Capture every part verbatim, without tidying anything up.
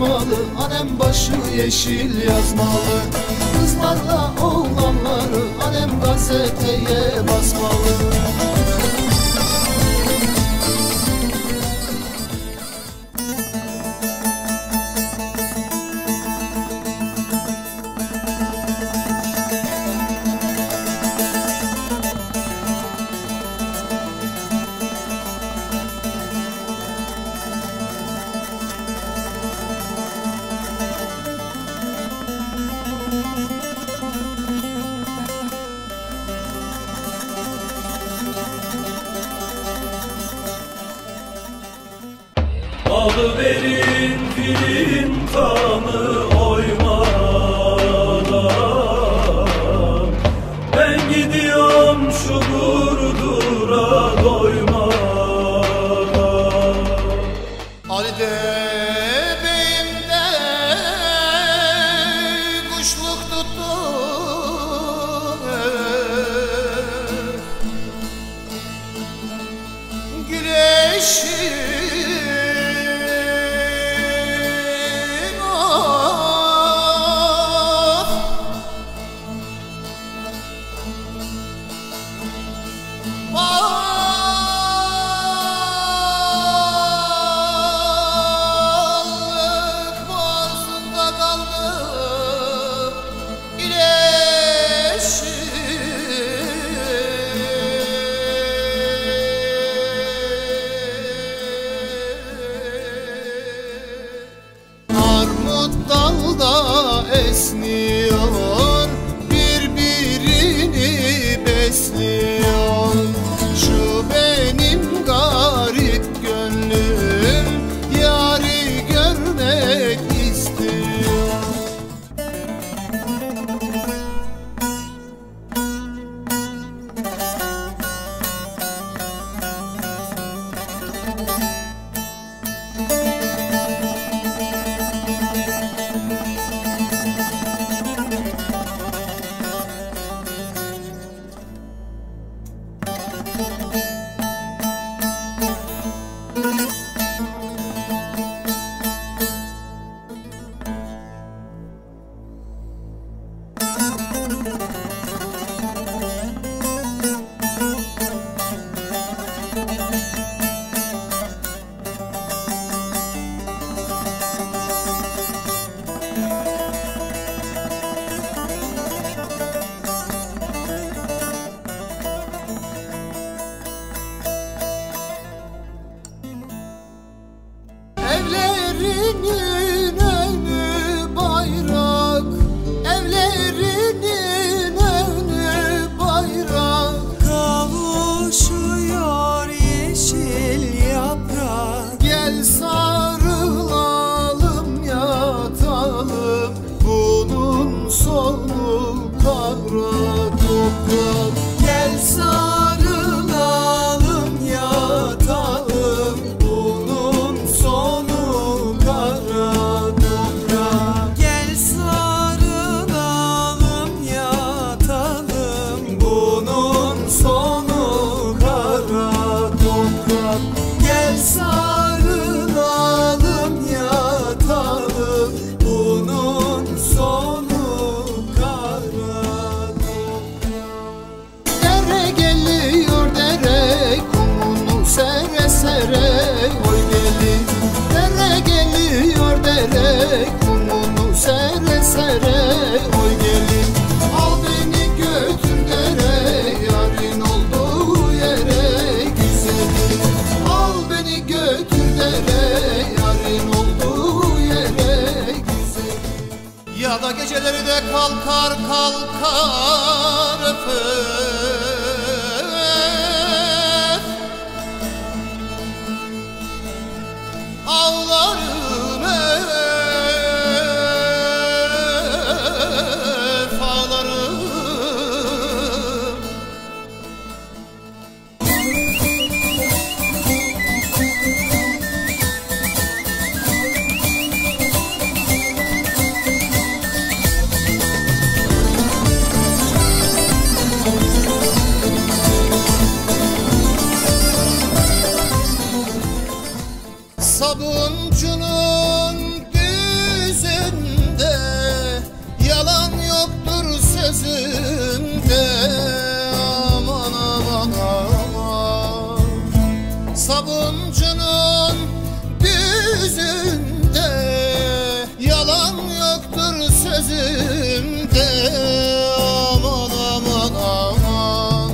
yazmalı, alem başı yeşil yazmalı. Kızlarla oğlanları alem gazeteye basmalı. Alıverin filin kanı oymadan, ben gidiyorum şu Burdur'a doymadan. Halide beyimde kuşluk tuttu, güneşi esniyor, birbirini besliyor. Şu benim garip gönlüm yâri görmek istiyor. Evlerinin önü bayrak, evlerinin önü bayrak. Kavuşuyor yeşil yaprak. Gel sarılalım, yatalım, bunun sonu kara toprak. Gel sarılalım, yatalım, bunun sonu ya da geceleri de kalkar kalkar öper, ağlarım öf, ağlarım. Sabuncunun düğünü yüzünde, yalan yoktur sözünde. Aman aman aman, sabuncunun düzünde, yalan yoktur sözünde. Aman aman aman.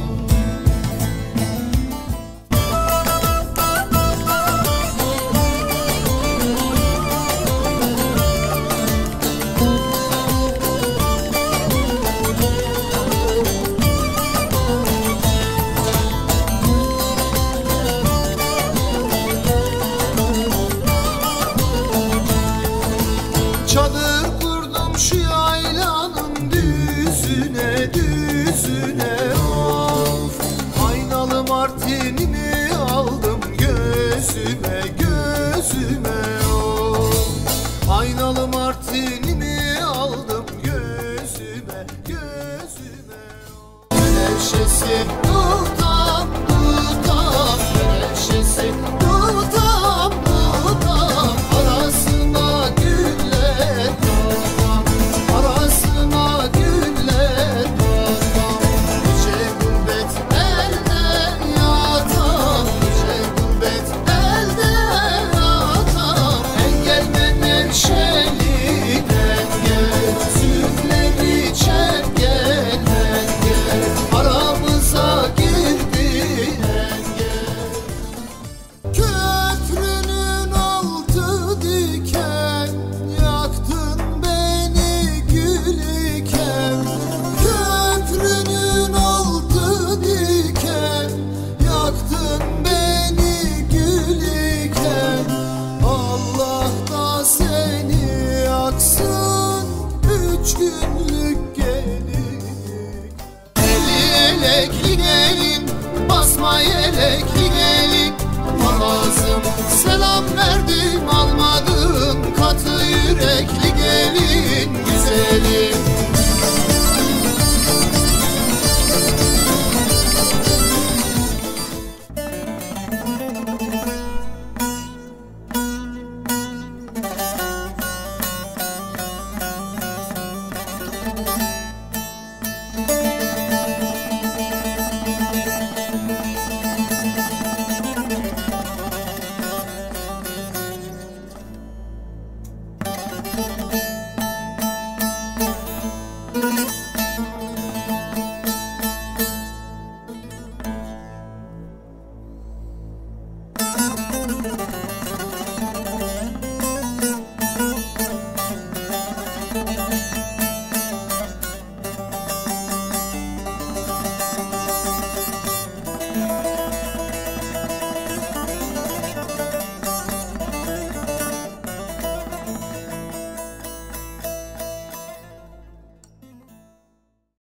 Çadır kurdum şu yaylanın düzüne, düzüne of. Aynalı martinimi aldım gözüme, gözüme of. Aynalı martinimi aldım gözüme, gözüme of. Menevşesi tutam, tutam, menevşesi tutam, tutam. Arasına gül günlük gelinlik. Elilek inelim, basma yelek inelim. Palazım selam verdim, almadın. Katı yürekli gelin güzelim. Müzik